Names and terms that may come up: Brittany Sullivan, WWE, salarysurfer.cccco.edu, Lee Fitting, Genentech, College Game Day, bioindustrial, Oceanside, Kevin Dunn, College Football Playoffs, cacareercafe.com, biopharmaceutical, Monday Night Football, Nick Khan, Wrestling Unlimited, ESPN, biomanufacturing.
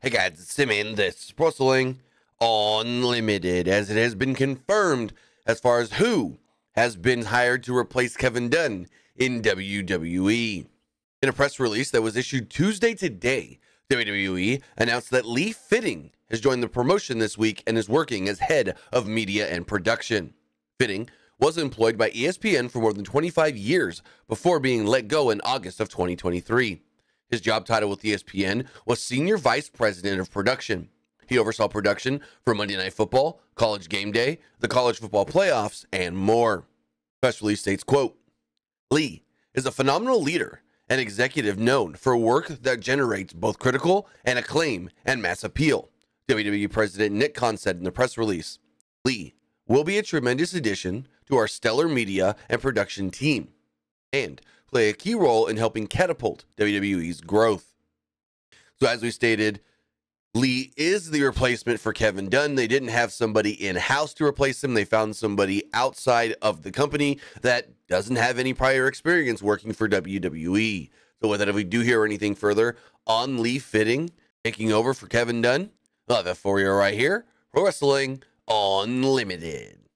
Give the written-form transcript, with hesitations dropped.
Hey guys, it's Simon. This is Wrestling Unlimited, as it has been confirmed as far as who has been hired to replace Kevin Dunn in WWE. In a press release that was issued Tuesday today, WWE announced that Lee Fitting has joined the promotion this week and is working as head of media and production. Fitting was employed by ESPN for more than 25 years before being let go in August of 2023. His job title with ESPN was Senior Vice President of Production. He oversaw production for Monday Night Football, College Game Day, the College Football Playoffs, and more. Press release states, quote, "Lee is a phenomenal leader and executive known for work that generates both critical and acclaim and mass appeal," WWE President Nick Khan said in the press release. "Lee will be a tremendous addition to our stellar media and production team, and play a key role in helping catapult WWE's growth." So as we stated, Lee is the replacement for Kevin Dunn. They didn't have somebody in-house to replace him. They found somebody outside of the company that doesn't have any prior experience working for WWE. So with that, if we do hear anything further on Lee Fitting taking over for Kevin Dunn, we'll have that for you right here. Pro Wrestling Unlimited.